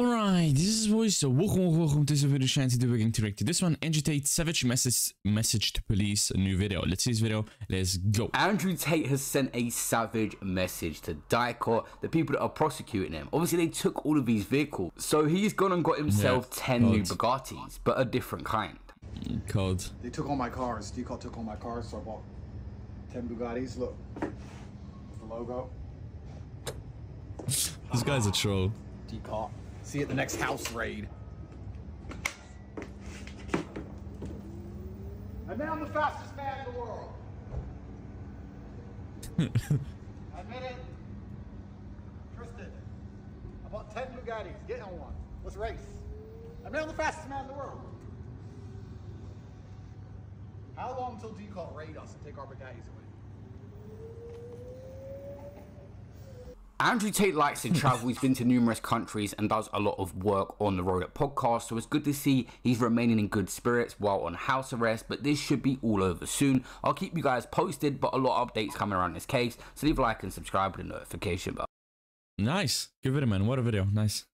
Alright, this is voice, so welcome to this video. Shanty doing to react to this one. Andrew Tate savage message to police, a new video. Let's see this video, let's go. Andrew Tate has sent a savage message to DIICOT, the people that are prosecuting him. Obviously they took all of these vehicles, so he's gone and got himself 10 new Bugattis, but a different kind. God. They took all my cars, DIICOT took all my cars, so I bought 10 Bugattis, look, with the logo. This guy's a troll. DIICOT. See you at the next house raid. And now I'm the fastest man in the world. Admit it. Tristan, I bought 10 Bugattis. Get on one. Let's race. And now I'm the fastest man in the world. How long till DIICOT raid us and take our Bugattis away? Andrew Tate likes to travel, he's been to numerous countries and does a lot of work on the road at podcasts, so it's good to see he's remaining in good spirits while on house arrest, but this should be all over soon. I'll keep you guys posted, but a lot of updates coming around this case, so leave a like and subscribe with a notification bell. Nice. Good video, man. What a video. Nice.